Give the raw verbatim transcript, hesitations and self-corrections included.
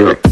Yeah.